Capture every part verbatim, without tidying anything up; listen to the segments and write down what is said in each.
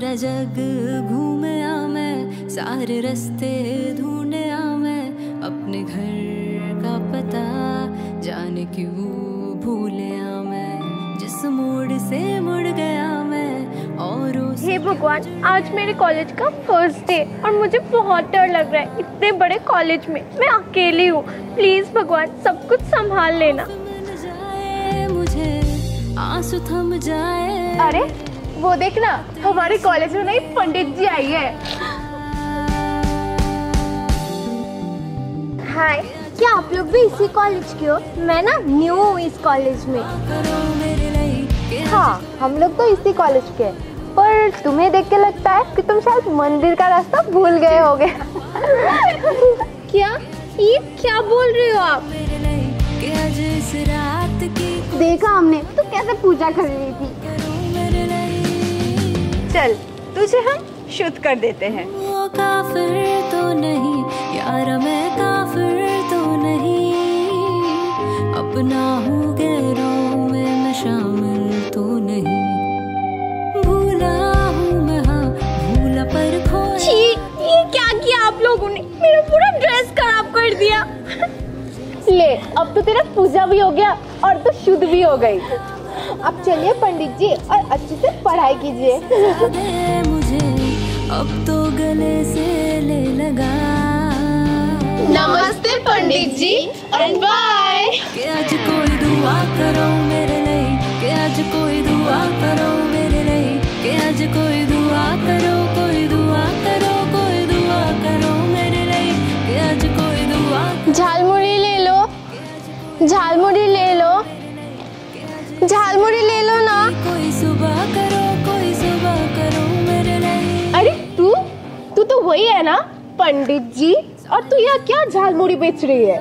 सारा जग घूमया मैं, सारे रस्ते ढूंढया मैं, अपने घर का पता जाने क्यों भूलया मैं, जिस मोड़ से मुड़ गया मैं। और हे भगवान, आज मेरे कॉलेज का फर्स्ट डे और मुझे बहुत डर लग रहा है। इतने बड़े कॉलेज में मैं अकेली हूँ। प्लीज भगवान, सब कुछ संभाल लेना। आंसू थम जाए। अरे वो देखना, हमारे कॉलेज में नई पंडित जी आई है। हाय, क्या आप लोग भी इसी कॉलेज के हो? मैं ना न्यू हूँ इस कॉलेज में। हाँ, हम लोग तो इसी कॉलेज के, पर तुम्हें देख के लगता है कि तुम शायद मंदिर का रास्ता भूल गए होगे। क्या ये क्या बोल रहे हो आप? देखा हमने तो कैसे पूजा कर रही थी। चल, तुझे हम शुद्ध कर देते हैं। वो काफिर तो नहीं यार, मैं काफिर तो नहीं, अपना हूँ गैरों में मैं शामिल तो नहीं, भूला हूँ मैं, हाँ भूला पर खोया। छी, ये क्या किया आप लोगों ने? मेरा पूरा ड्रेस खराब कर दिया। ले, अब तो तेरा पूजा भी हो गया और तो शुद्ध भी हो गई। अब चलिए पंडित जी और अच्छे से पढ़ाई कीजिए। मुझे अब तो गले से ले लगा। नमस्ते पंडित जी और बाय। आज कोई दुआ करो मेरे लिए, कि आज कोई दुआ करो मेरे लिए, कि आज कोई दुआ करो, कोई दुआ करो, कोई दुआ करो मेरे लिए, कि आज कोई दुआ। झालमुड़ी ले लो, झालमुड़ी ले लो, झालमुड़ी ले लो ना। कोई सुबह करो, कोई सुबह करो मेरे लिए। अरे तू तू तो वही है ना पंडित जी, और तू यहाँ क्या झालमुड़ी बेच रही है?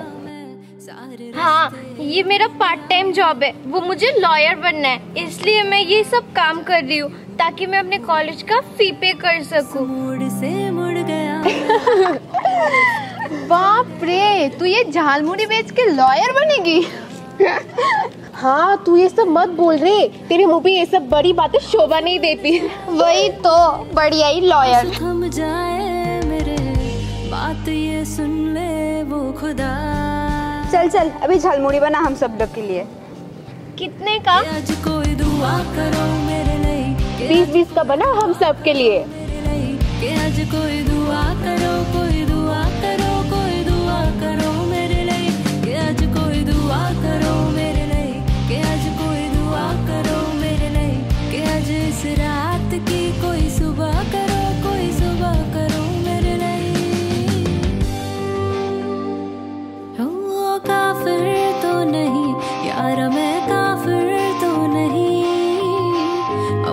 हाँ, ये मेरा पार्ट टाइम जॉब है। वो मुझे लॉयर बनना है, इसलिए मैं ये सब काम कर रही हूँ ताकि मैं अपने कॉलेज का फी पे कर सकूँ। मुड़ से मुड़ गया। बाप रे, तू ये झालमुड़ी बेच के लॉयर बनेगी? हाँ, तू ये सब मत बोल रे, तेरे मुँह पे ये सब बड़ी बातें शोभा नहीं देती। वही तो, बढ़िया ही लॉयर। हम जाए मेरे, बात ये सुन ले वो खुदा। चल चल, अभी झालमुड़ी बना हम सब लोग के लिए। कितने का? आज कोई दुआ करो मेरे लिए। बीस बीस का बना हम सब के लिए। आज कोई दुआ करो, कोई दुआ करो, करो मेरे लिए, कि आज कोई दुआ करो मेरे लिए, कि आज कोई दुआ करो मेरे लिए, कि आज इस रात की कोई सुबह करो, कोई सुबह करो मेरे लिए। वो काफिर तो नहीं यार, मैं काफिर तो नहीं,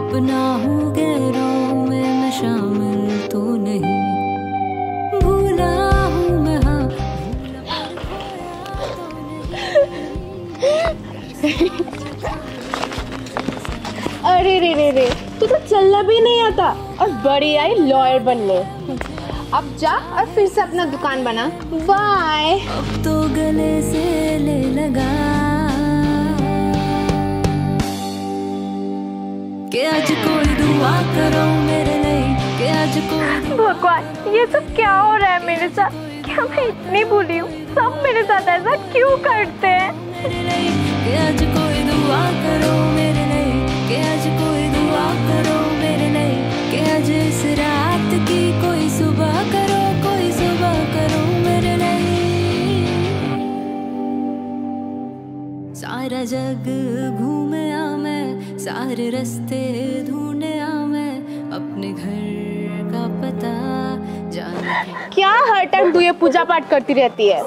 अपना हूँ गैरों में मैं शामिल तो नहीं, भूला हूँ मैं। अरे रे रे रे, तू तो चलना भी नहीं आता और बड़ी आई लॉयर बनने। अब जा और फिर से अपना दुकान बना। बाय। अब तो गले से ले लगा। कि आज कोई दुआ करो मेरे लिए, कि आज कोई। भगवान, ये सब क्या हो रहा है मेरे साथ? क्या मैं इतनी भूली हूँ? सब मेरे साथ ऐसा क्यों करते हैं? कि आज कोई दुआ करो मेरे लिए, कि आज कोई दुआ करो मेरे लिए, कि आज इस रात की कोई सुबह करो, कोई सुबह करो मेरे लिए। सारा जग घूमया मैं, सारे रस्ते ढूंढया मैं, अपने घर का पता जाने। क्या हर टाइम तू ये पूजा पाठ करती रहती है?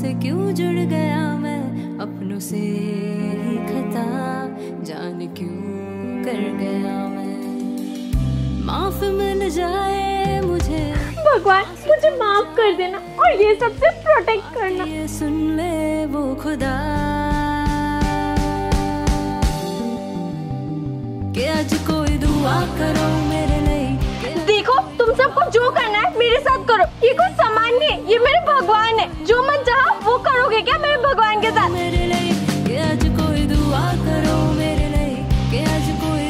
से क्यों जुड़ गया मैं, अपनों से ही खता जाने क्यों कर गया मैं। माफ मिल जाए मुझे। भगवान, मुझे माफ कर देना और ये सब से प्रोटेक्ट करना। ये सुन ले वो खुदा, कि आज कोई दुआ करो मेरे लिए। देखो, तुम सबको जो करना है मेरे साथ करो, ये कोई सामान नहीं है, ये मेरे भगवान है। जो मन चाहा वो करोगे क्या मेरे भगवान के साथ? मेरे लिए आज कोई दुआ करो मेरे लिए, आज कोई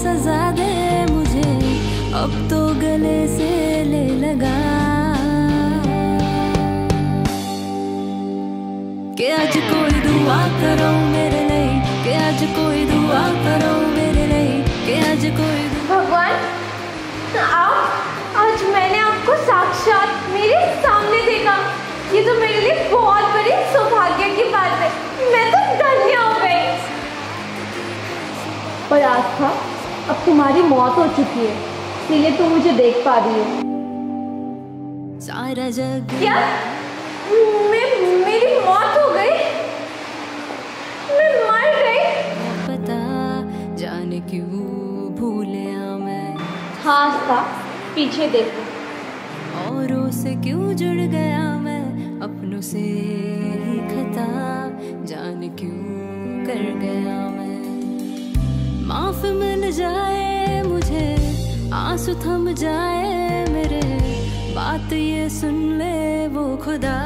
सजा दे मुझे, अब तो गले से ले लगा कि आज कोई दुआ करो मेरे लिए, कि आज कोई दुआ करो मेरे लिए, कि आज कोई। भगवान आप, आज मैंने आपको साक्षात मेरे सामने देखा, ये तो मेरे लिए बहुत बड़ी सौभाग्य की बात है। मैं तो धन्य हो गई। पर आस्था, अब तुम्हारी मौत हो चुकी है, इसलिए तुम मुझे देख पा रही हो। सारा जग क्या? मैं मेरी मौत हो गई? मैं मर गई? पता जाने क्यों भूलिया मैं। हाँ आस्था, पीछे देखो। औरों से क्यों जुड़ गया मैं, अपनों से ही खता जान क्यों कर गया मैं। माफ मिल जाए मुझे, आंसू थम जाए मेरे, बात ये सुन ले वो खुदा।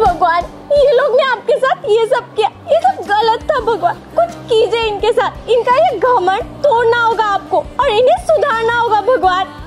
भगवान, ये लोग ने आपके साथ ये सब किया, ये सब गलत था। भगवान कुछ कीजिए इनके साथ, इनका ये घमंड तोड़ना होगा आपको और इन्हें सुधारना होगा। भगवान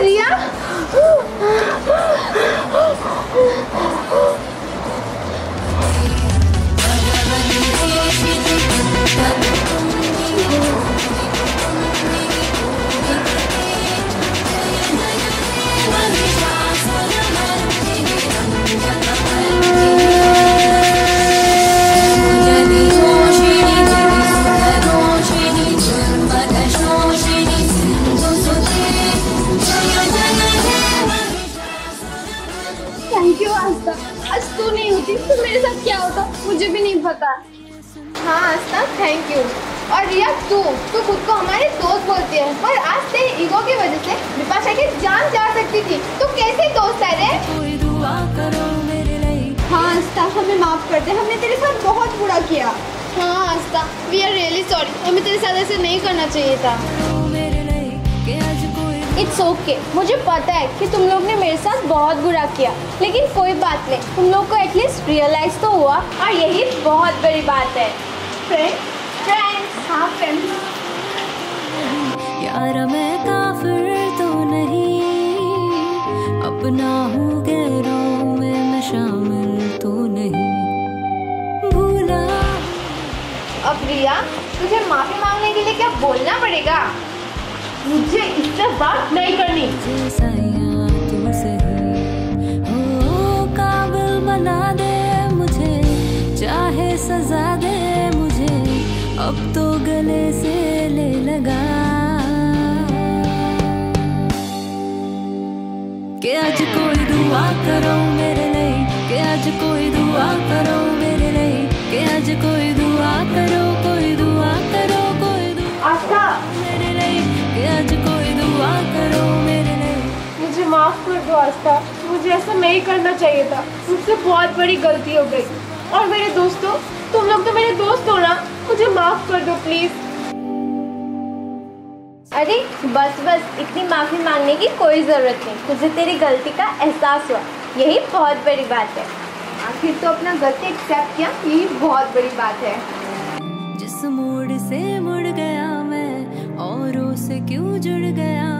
रिया? आज तू नहीं होती तो मेरे साथ क्या होता मुझे भी नहीं पता। हाँ आस्था, थैंक यू। और रिया तू तू खुद को हमारे दोस्त बोलती है पर आज तेरे ईगो की वजह से बिपाशा की जान जा सकती थी। तू कैसे दोस्त है रे? हाँ आस्था, हमें माफ कर दे, हमने तेरे साथ बहुत बुरा किया। हाँ आस्था, वी आर रियली सॉरी, हमें तेरे साथ ऐसे नहीं करना चाहिए था। It's okay okay. मुझे पता है कि तुम लोग ने मेरे साथ बहुत बुरा किया लेकिन कोई बात नहीं, तुम लोग को एटलीस्ट रियलाइज तो हुआ और यही बहुत बड़ी बात है। फ्रेंड फ्रेंड्स हाँ फ्रेंड्स यार मैं काफिर तो नहीं, अपना हूँ गैरों में मैं शामिल तो नहीं, भूला। अब रिया तुझे माफी मांगने के लिए क्या बोलना पड़ेगा? मुझे इससे बात नहीं करनी। काबिल बना दे मुझे, चाहे सजा दे मुझे, अब तो गले से ले लगा कि आज कोई दुआ करो मेरे लिए, कि आज कोई दुआ करो मेरे लिए, कि आज कोई दुआ करो, कोई दुआ करो, कोई दुआ मेरे लिए, आज कोई दुआ करो मेरे लिए। मुझे माफ़ कर दो आस्था, मुझे ऐसा नहीं करना चाहिए था, मुझसे बहुत बड़ी गलती हो गई। और मेरे दोस्तों, तुम लोग तो मेरे दोस्त हो ना, मुझे माफ़ कर दो प्लीज़। अरे बस बस, इतनी माफ़ी मांगने की कोई ज़रूरत नहीं, मुझे तेरी गलती का एहसास हुआ, यही बहुत बड़ी बात है। आखिर तो अपना गलती एक्सेप्ट किया, यही बहुत बड़ी बात है। जिस मोड़ से मुड़ गया मैं औरों से क्यों जुड़ गया।